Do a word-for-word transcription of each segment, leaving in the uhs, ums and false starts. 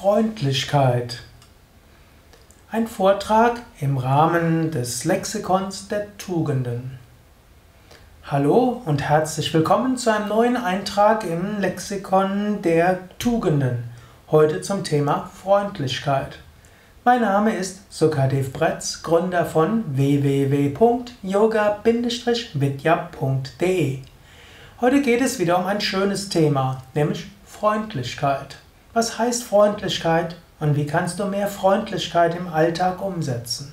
Freundlichkeit. Ein Vortrag im Rahmen des Lexikons der Tugenden. Hallo und herzlich willkommen zu einem neuen Eintrag im Lexikon der Tugenden. Heute zum Thema Freundlichkeit. Mein Name ist Sukadev Bretz, Gründer von w w w punkt yoga vidya punkt de. Heute geht es wieder um ein schönes Thema, nämlich Freundlichkeit. Was heißt Freundlichkeit? Und wie kannst du mehr Freundlichkeit im Alltag umsetzen?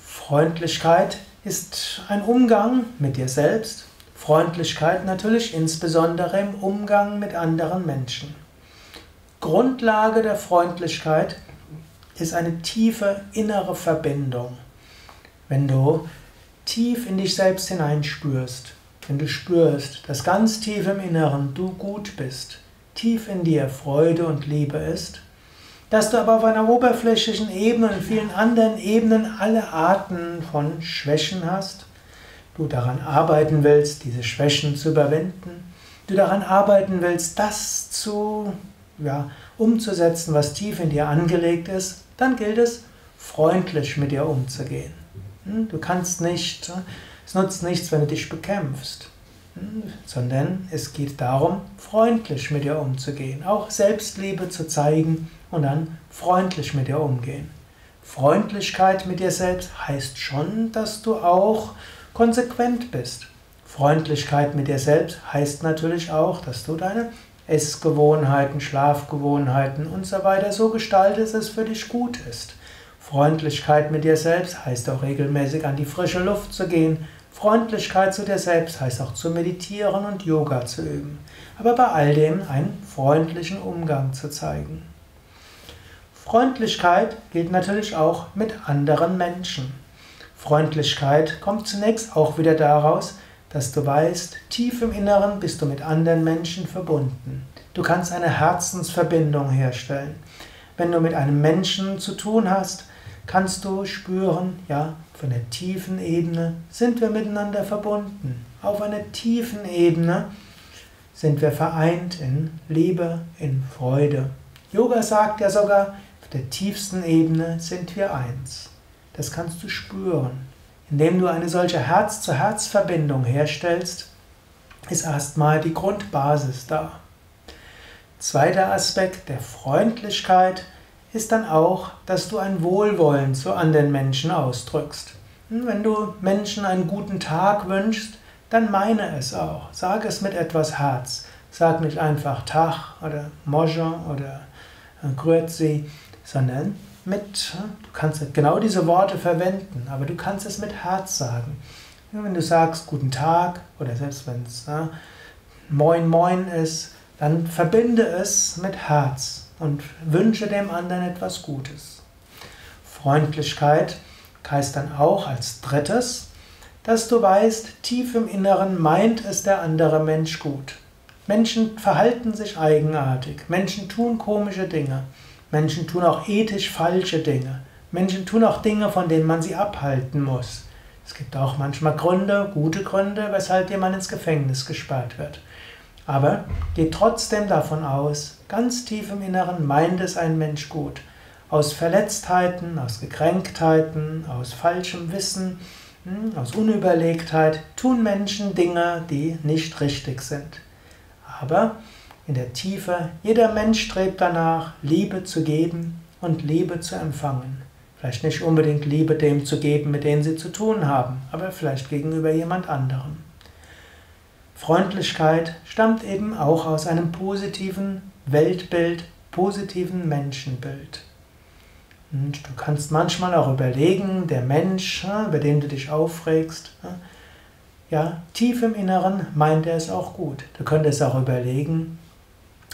Freundlichkeit ist ein Umgang mit dir selbst. Freundlichkeit natürlich insbesondere im Umgang mit anderen Menschen. Grundlage der Freundlichkeit ist eine tiefe innere Verbindung. Wenn du tief in dich selbst hineinspürst, wenn du spürst, dass ganz tief im Inneren du gut bist, tief in dir Freude und Liebe ist, dass du aber auf einer oberflächlichen Ebene und vielen anderen Ebenen alle Arten von Schwächen hast, du daran arbeiten willst, diese Schwächen zu überwinden, du daran arbeiten willst, das zu, ja, umzusetzen, was tief in dir angelegt ist, dann gilt es, freundlich mit dir umzugehen. Du kannst nicht, es nutzt nichts, wenn du dich bekämpfst, sondern es geht darum, freundlich mit dir umzugehen, auch Selbstliebe zu zeigen und dann freundlich mit dir umgehen. Freundlichkeit mit dir selbst heißt schon, dass du auch konsequent bist. Freundlichkeit mit dir selbst heißt natürlich auch, dass du deine Essgewohnheiten, Schlafgewohnheiten und so weiter so gestaltest, dass es für dich gut ist. Freundlichkeit mit dir selbst heißt auch regelmäßig an die frische Luft zu gehen. Freundlichkeit zu dir selbst heißt auch zu meditieren und Yoga zu üben. Aber bei all dem einen freundlichen Umgang zu zeigen. Freundlichkeit gilt natürlich auch mit anderen Menschen. Freundlichkeit kommt zunächst auch wieder daraus, dass du weißt, tief im Inneren bist du mit anderen Menschen verbunden. Du kannst eine Herzensverbindung herstellen. Wenn du mit einem Menschen zu tun hast, kannst du spüren, ja, von der tiefen Ebene sind wir miteinander verbunden. Auf einer tiefen Ebene sind wir vereint in Liebe, in Freude. Yoga sagt ja sogar, auf der tiefsten Ebene sind wir eins. Das kannst du spüren. Indem du eine solche Herz-zu-Herz-Verbindung herstellst, ist erstmal die Grundbasis da. Zweiter Aspekt der Freundlichkeit ist dann auch, dass du ein Wohlwollen zu anderen Menschen ausdrückst. Wenn du Menschen einen guten Tag wünschst, dann meine es auch. Sag es mit etwas Herz. Sag nicht einfach Tag oder Mojo oder Grüezi, sondern mit, du kannst genau diese Worte verwenden, aber du kannst es mit Herz sagen. Wenn du sagst Guten Tag oder selbst wenn es ne, Moin Moin ist, dann verbinde es mit Herz und wünsche dem anderen etwas Gutes. Freundlichkeit heißt dann auch als drittes, dass du weißt, tief im Inneren meint es der andere Mensch gut. Menschen verhalten sich eigenartig, Menschen tun komische Dinge. Menschen tun auch ethisch falsche Dinge. Menschen tun auch Dinge, von denen man sie abhalten muss. Es gibt auch manchmal Gründe, gute Gründe, weshalb jemand ins Gefängnis gesperrt wird. Aber geh trotzdem davon aus, ganz tief im Inneren meint es ein Mensch gut. Aus Verletztheiten, aus Gekränktheiten, aus falschem Wissen, aus Unüberlegtheit tun Menschen Dinge, die nicht richtig sind. Aber in der Tiefe, jeder Mensch strebt danach, Liebe zu geben und Liebe zu empfangen. Vielleicht nicht unbedingt Liebe dem zu geben, mit dem sie zu tun haben, aber vielleicht gegenüber jemand anderem. Freundlichkeit stammt eben auch aus einem positiven Weltbild, positiven Menschenbild. Und du kannst manchmal auch überlegen, der Mensch, über den du dich aufregst, ja, tief im Inneren meint er es auch gut. Du könntest auch überlegen,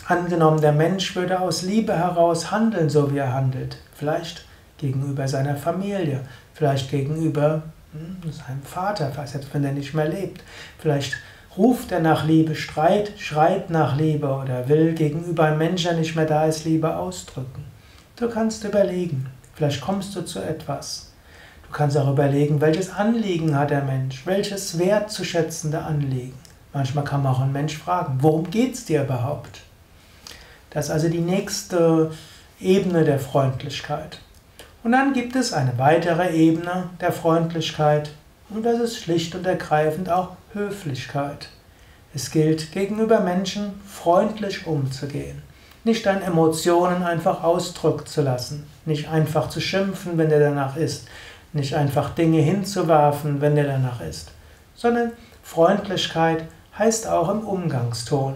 angenommen, der Mensch würde aus Liebe heraus handeln, so wie er handelt. Vielleicht gegenüber seiner Familie, vielleicht gegenüber hm, seinem Vater, selbst wenn er nicht mehr lebt. Vielleicht ruft er nach Liebe, streit, schreit nach Liebe oder will gegenüber einem Menschen, der nicht mehr da ist, Liebe ausdrücken. Du kannst überlegen, vielleicht kommst du zu etwas. Du kannst auch überlegen, welches Anliegen hat der Mensch, welches wertzuschätzende Anliegen. Manchmal kann man auch einen Mensch fragen, worum geht es dir überhaupt? Das ist also die nächste Ebene der Freundlichkeit. Und dann gibt es eine weitere Ebene der Freundlichkeit und das ist schlicht und ergreifend auch Höflichkeit. Es gilt, gegenüber Menschen freundlich umzugehen, nicht deine Emotionen einfach Ausdruck zu lassen, nicht einfach zu schimpfen, wenn dir danach ist, nicht einfach Dinge hinzuwerfen, wenn dir danach ist, sondern Freundlichkeit heißt auch im Umgangston.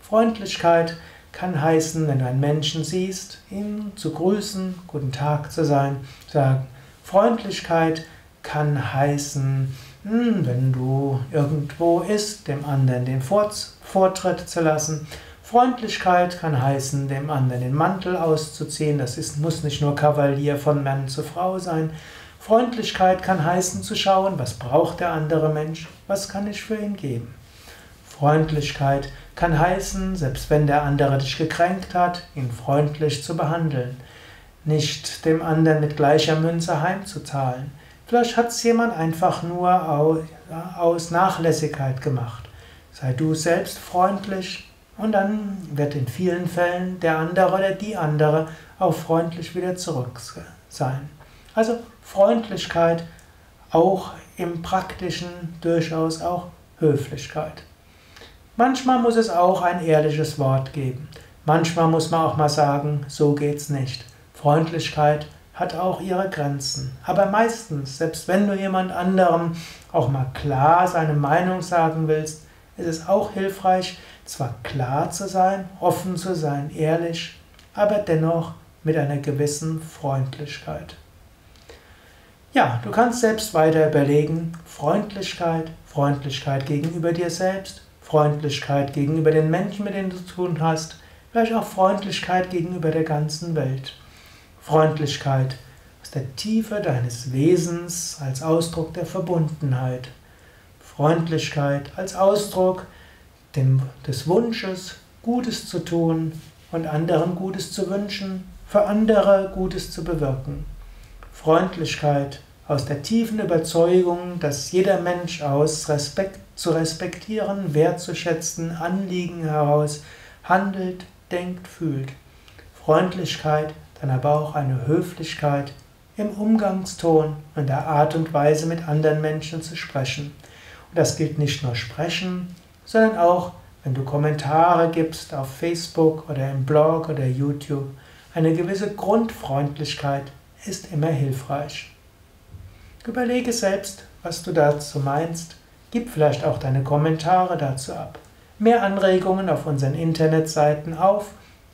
Freundlichkeit kann heißen, wenn du einen Menschen siehst, ihm zu grüßen, guten Tag zu sein, sagen. Freundlichkeit kann heißen, wenn du irgendwo isst, dem anderen den Vortritt zu lassen. Freundlichkeit kann heißen, dem anderen den Mantel auszuziehen. Das ist, muss nicht nur Kavalier von Mann zu Frau sein. Freundlichkeit kann heißen, zu schauen, was braucht der andere Mensch, was kann ich für ihn geben. Freundlichkeit kann heißen, selbst wenn der andere dich gekränkt hat, ihn freundlich zu behandeln, nicht dem anderen mit gleicher Münze heimzuzahlen. Vielleicht hat es jemand einfach nur aus Nachlässigkeit gemacht. Sei du selbst freundlich und dann wird in vielen Fällen der andere oder die andere auch freundlich wieder zurück sein. Also Freundlichkeit auch im Praktischen durchaus auch Höflichkeit. Manchmal muss es auch ein ehrliches Wort geben. Manchmal muss man auch mal sagen, so geht's nicht. Freundlichkeit hat auch ihre Grenzen. Aber meistens, selbst wenn du jemand anderem auch mal klar seine Meinung sagen willst, ist es auch hilfreich, zwar klar zu sein, offen zu sein, ehrlich, aber dennoch mit einer gewissen Freundlichkeit. Ja, du kannst selbst weiter überlegen, Freundlichkeit, Freundlichkeit gegenüber dir selbst, Freundlichkeit gegenüber den Menschen, mit denen du zu tun hast, vielleicht auch Freundlichkeit gegenüber der ganzen Welt. Freundlichkeit aus der Tiefe deines Wesens als Ausdruck der Verbundenheit. Freundlichkeit als Ausdruck des Wunsches, Gutes zu tun und anderen Gutes zu wünschen, für andere Gutes zu bewirken. Freundlichkeit aus der tiefen Überzeugung, dass jeder Mensch aus Respekt zu respektieren, wertzuschätzen, Anliegen heraus handelt, denkt, fühlt. Freundlichkeit, dann aber auch eine Höflichkeit im Umgangston und der Art und Weise mit anderen Menschen zu sprechen. Und das gilt nicht nur sprechen, sondern auch, wenn du Kommentare gibst auf Facebook oder im Blog oder YouTube. Eine gewisse Grundfreundlichkeit ist immer hilfreich. Überlege selbst, was du dazu meinst. Gib vielleicht auch deine Kommentare dazu ab. Mehr Anregungen auf unseren Internetseiten auf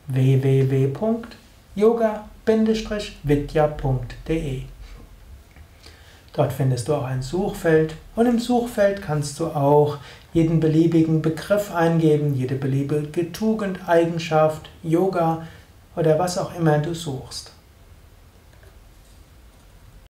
w w w punkt yoga vidya punkt de. Dort findest du auch ein Suchfeld und im Suchfeld kannst du auch jeden beliebigen Begriff eingeben, jede beliebige Tugend, Eigenschaft, Yoga oder was auch immer du suchst.